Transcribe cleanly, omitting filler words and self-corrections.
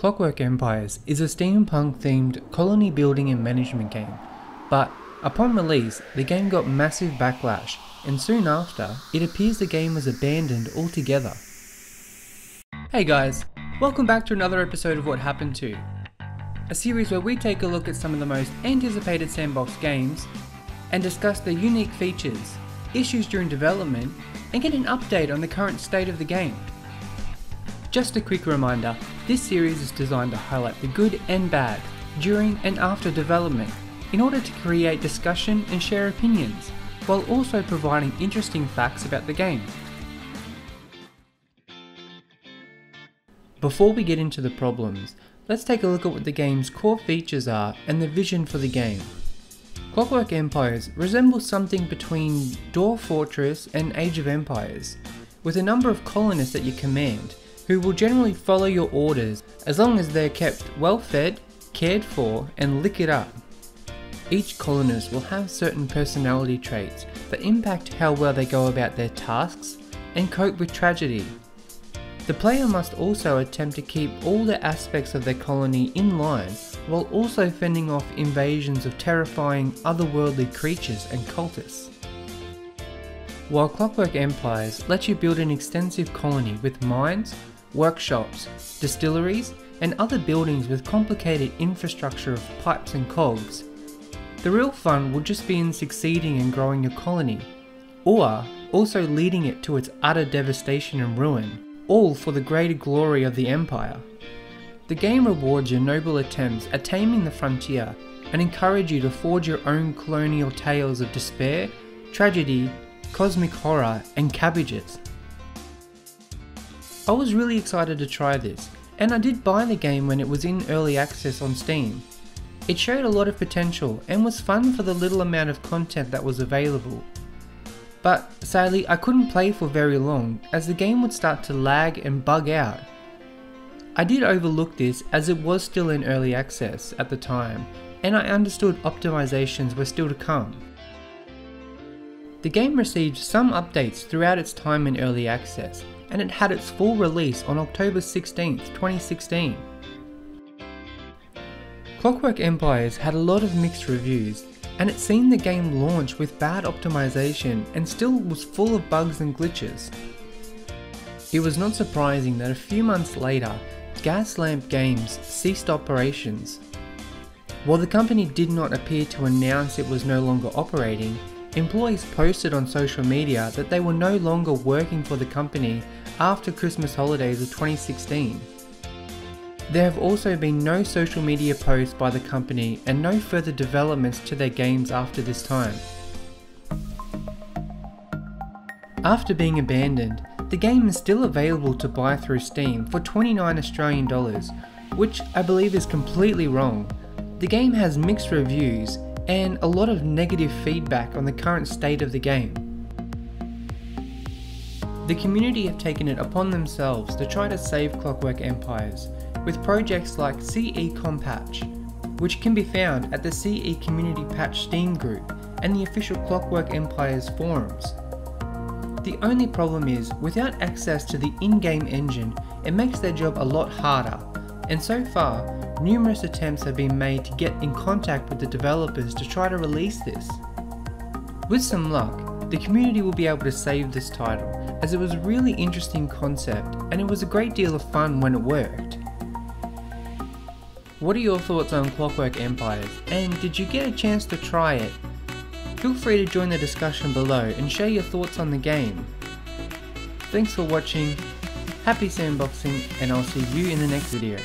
Clockwork Empires is a steampunk-themed colony building and management game, but upon release, the game got massive backlash, and soon after, it appears the game was abandoned altogether. Hey guys, welcome back to another episode of What Happened To, a series where we take a look at some of the most anticipated sandbox games, and discuss their unique features, issues during development, and get an update on the current state of the game. Just a quick reminder, this series is designed to highlight the good and bad, during and after development, in order to create discussion and share opinions, while also providing interesting facts about the game. Before we get into the problems, let's take a look at what the game's core features are and the vision for the game. Clockwork Empires resembles something between Dwarf Fortress and Age of Empires, with a number of colonists at your command, who will generally follow your orders as long as they're kept well fed, cared for, and liquored up. Each colonist will have certain personality traits that impact how well they go about their tasks and cope with tragedy. The player must also attempt to keep all the aspects of their colony in line while also fending off invasions of terrifying otherworldly creatures and cultists. While Clockwork Empires lets you build an extensive colony with mines, workshops, distilleries, and other buildings with complicated infrastructure of pipes and cogs, the real fun will just be in succeeding and growing your colony, or also leading it to its utter devastation and ruin, all for the greater glory of the Empire. The game rewards your noble attempts at taming the frontier and encourages you to forge your own colonial tales of despair, tragedy, cosmic horror, and cabbages. I was really excited to try this, and I did buy the game when it was in early access on Steam. It showed a lot of potential and was fun for the little amount of content that was available. But sadly, I couldn't play for very long as the game would start to lag and bug out. I did overlook this as it was still in early access at the time, and I understood optimizations were still to come. The game received some updates throughout its time in early access, and it had its full release on October 16, 2016. Clockwork Empires had a lot of mixed reviews, and it seen the game launch with bad optimization and still was full of bugs and glitches. It was not surprising that a few months later, Gaslamp Games ceased operations. While the company did not appear to announce it was no longer operating, employees posted on social media that they were no longer working for the company after Christmas holidays of 2016. There have also been no social media posts by the company and no further developments to their games after this time. After being abandoned, the game is still available to buy through Steam for $29 Australian, which I believe is completely wrong. The game has mixed reviews and a lot of negative feedback on the current state of the game. The community have taken it upon themselves to try to save Clockwork Empires, with projects like CE Compatch, which can be found at the CE Community Patch Steam group and the official Clockwork Empires forums. The only problem is, without access to the in-game engine, it makes their job a lot harder, and so far, numerous attempts have been made to get in contact with the developers to try to release this. With some luck, the community will be able to save this title, as it was a really interesting concept and it was a great deal of fun when it worked. What are your thoughts on Clockwork Empires, and did you get a chance to try it? Feel free to join the discussion below and share your thoughts on the game. Thanks for watching, happy sandboxing, and I'll see you in the next video.